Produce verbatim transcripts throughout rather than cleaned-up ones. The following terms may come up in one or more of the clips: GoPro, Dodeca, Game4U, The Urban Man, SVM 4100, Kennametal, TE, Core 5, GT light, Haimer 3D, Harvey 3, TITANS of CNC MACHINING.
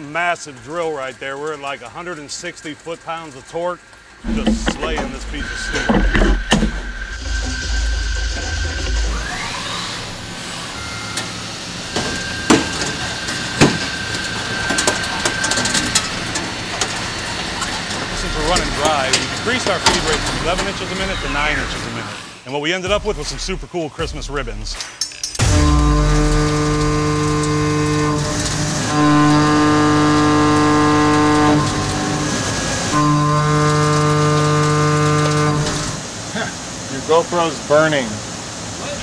a massive drill right there. We're at like one hundred sixty foot-pounds of torque, just slaying this piece of steel. Since we're running dry, we decreased our feed rate from eleven inches a minute to nine inches a minute. And what we ended up with was some super cool Christmas ribbons. Your GoPro's burning. What?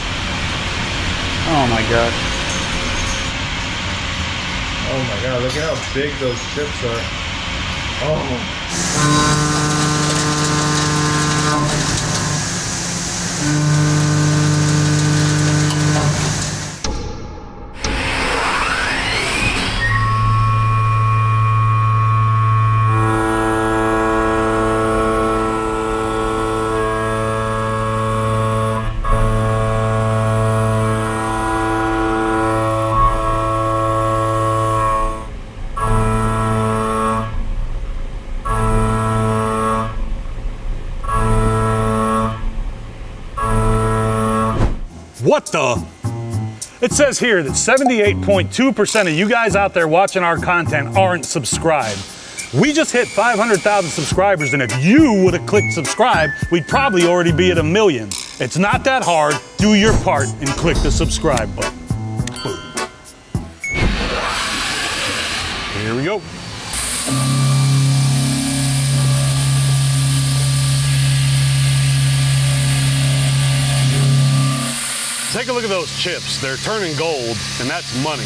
Oh my God. Oh my God, look at how big those chips are. Oh. What the? It says here that seventy-eight point two percent of you guys out there watching our content aren't subscribed. We just hit five hundred thousand subscribers, and if you would have clicked subscribe, we'd probably already be at a million. It's not that hard. Do your part and click the subscribe button. Boom. Here we go. Take a look at those chips. They're turning gold, and that's money.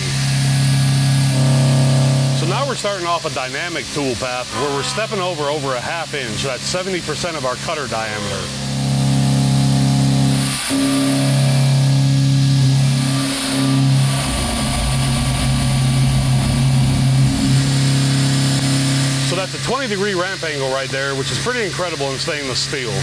So now we're starting off a dynamic tool path where we're stepping over over a half inch. So that's seventy percent of our cutter diameter. So that's a twenty degree ramp angle right there, which is pretty incredible in stainless steel.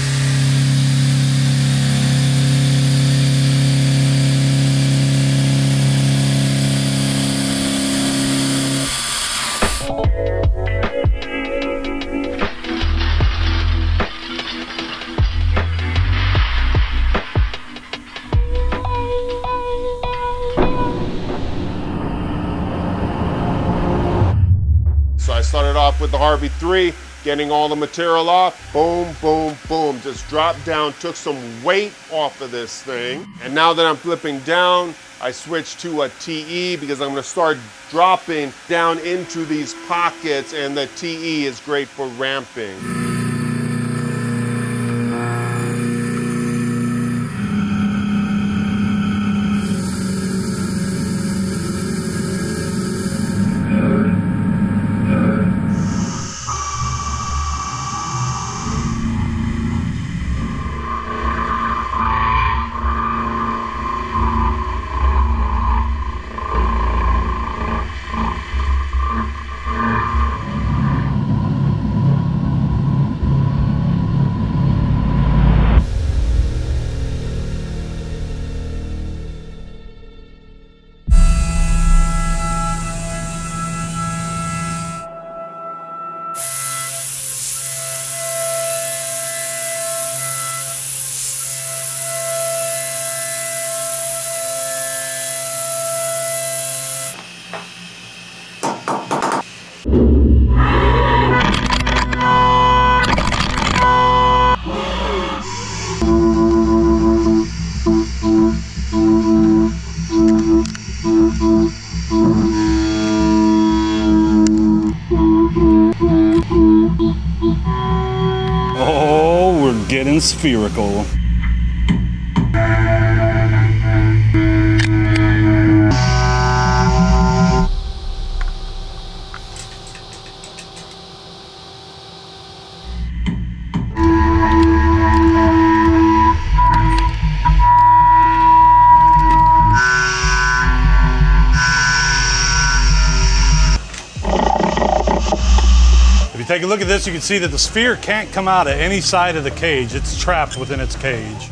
With the Harvey three, getting all the material off, boom, boom, boom. Just dropped down, took some weight off of this thing. And now that I'm flipping down, I switch to a T E because I'm gonna start dropping down into these pockets, and the T E is great for ramping. Oh, we're getting spherical. Take a look at this, you can see that the sphere can't come out of any side of the cage. It's trapped within its cage.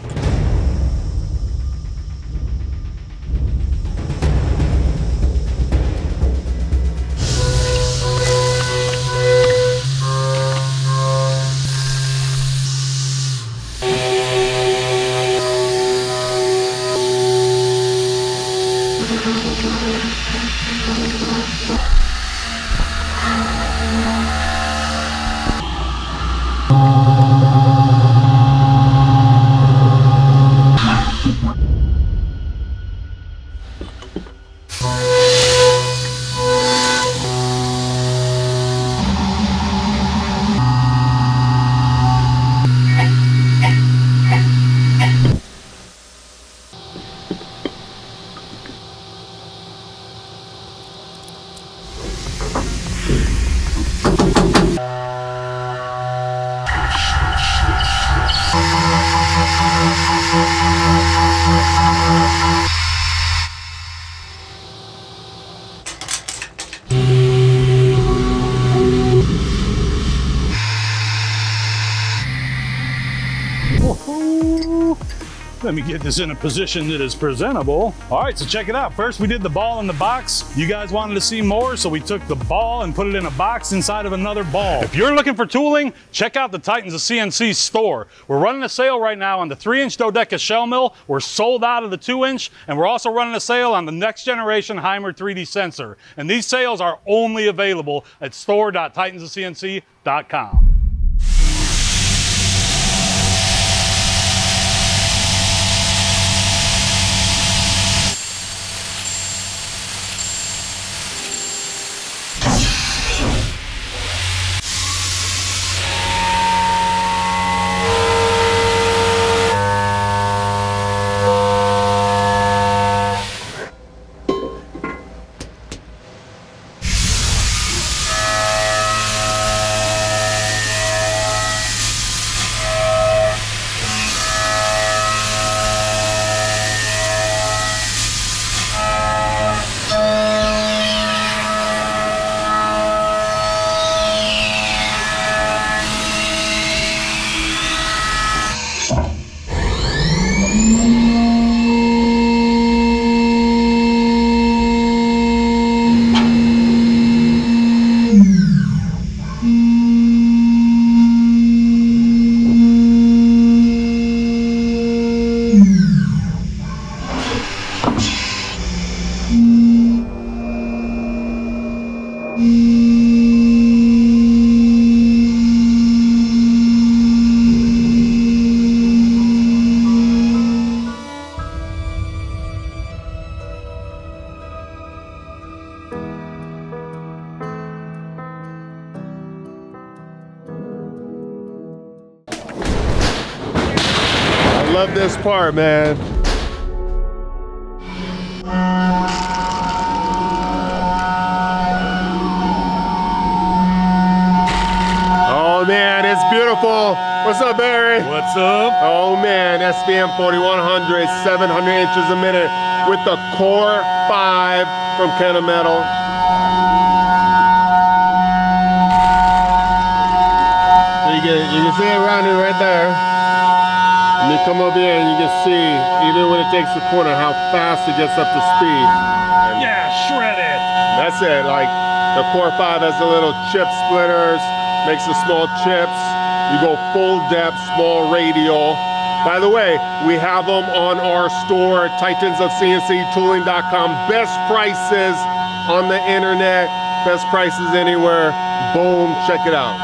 Let me get this in a position that is presentable. All right, so check it out. First, we did the ball in the box. You guys wanted to see more, so we took the ball and put it in a box inside of another ball. If you're looking for tooling, check out the Titans of C N C store. We're running a sale right now on the three inch Dodeca shell mill. We're sold out of the two inch, and we're also running a sale on the next generation Haimer three D sensor. And these sales are only available at store dot titans of C N C dot com. Love this part, man. Oh man, it's beautiful. What's up, Barry? What's up? Oh man, S V M forty-one hundred, seven hundred inches a minute with the Core five from Kennametal. You can, you can see it running right there. And you come over here and you can see, even when it takes the corner, how fast it gets up to speed. And yeah, shred it. That's it. Like the Core five has the little chip splitters, makes the small chips. You go full depth, small radial. By the way, we have them on our store, titans of C N C tooling dot com. Best prices on the internet, best prices anywhere. Boom, check it out.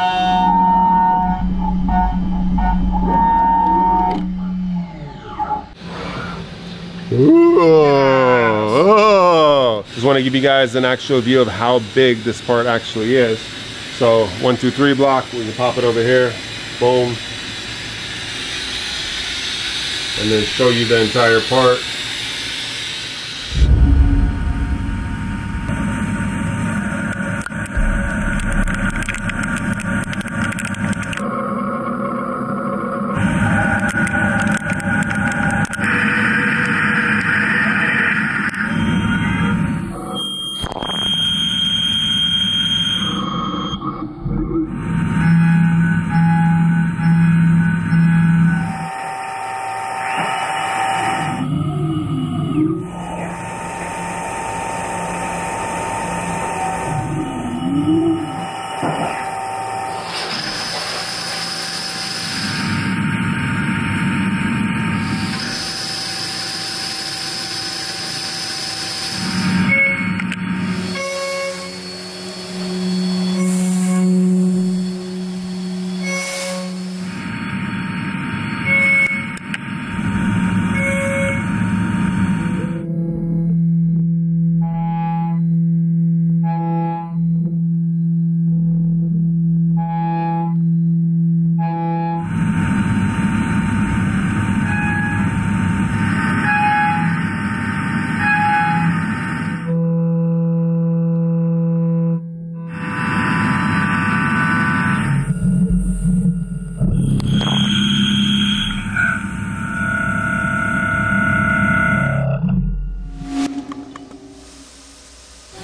Ooh. Ooh. Just want to give you guys an actual view of how big this part actually is. So one, two, three block, we can pop it over here, boom. And then show you the entire part.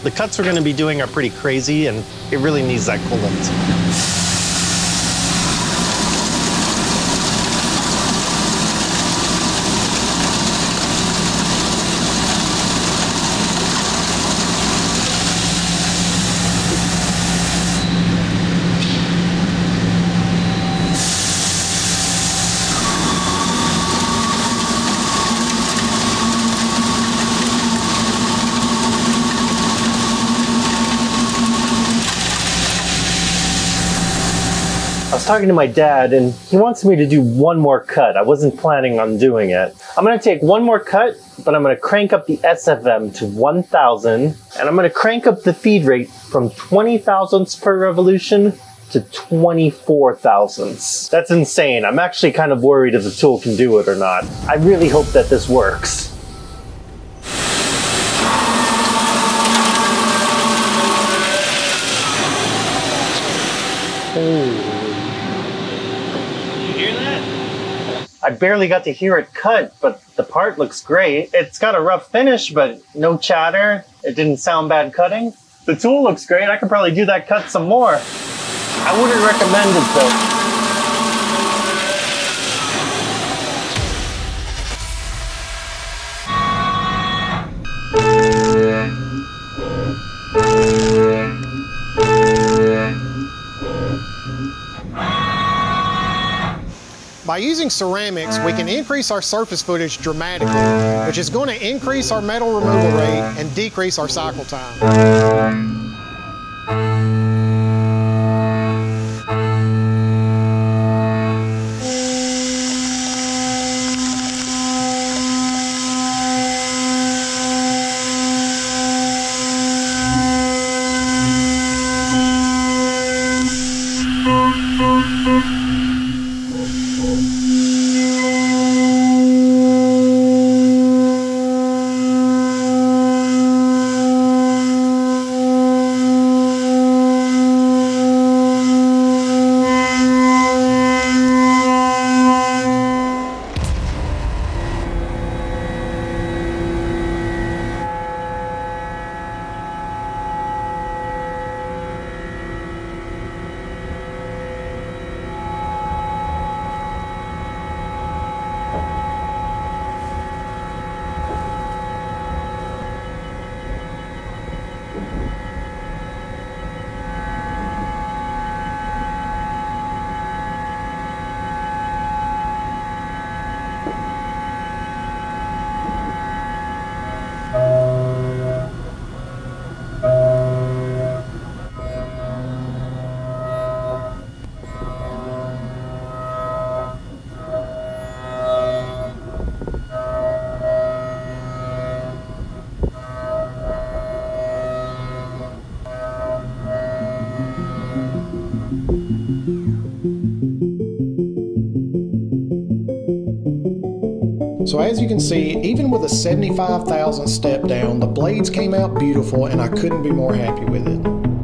The cuts we're going to be doing are pretty crazy, and it really needs that coolant. I was talking to my dad and he wants me to do one more cut. I wasn't planning on doing it. I'm gonna take one more cut, but I'm gonna crank up the S F M to one thousand and I'm gonna crank up the feed rate from twenty thousandths per revolution to twenty-four thousandths. That's insane. I'm actually kind of worried if the tool can do it or not. I really hope that this works. Ooh. I barely got to hear it cut, but the part looks great. It's got a rough finish, but no chatter. It didn't sound bad cutting. The tool looks great. I could probably do that cut some more. I wouldn't recommend it though. By using ceramics, we can increase our surface footage dramatically, which is going to increase our metal removal rate and decrease our cycle time. So as you can see, even with a seventy-five thousandth step down, the blades came out beautiful and I couldn't be more happy with it.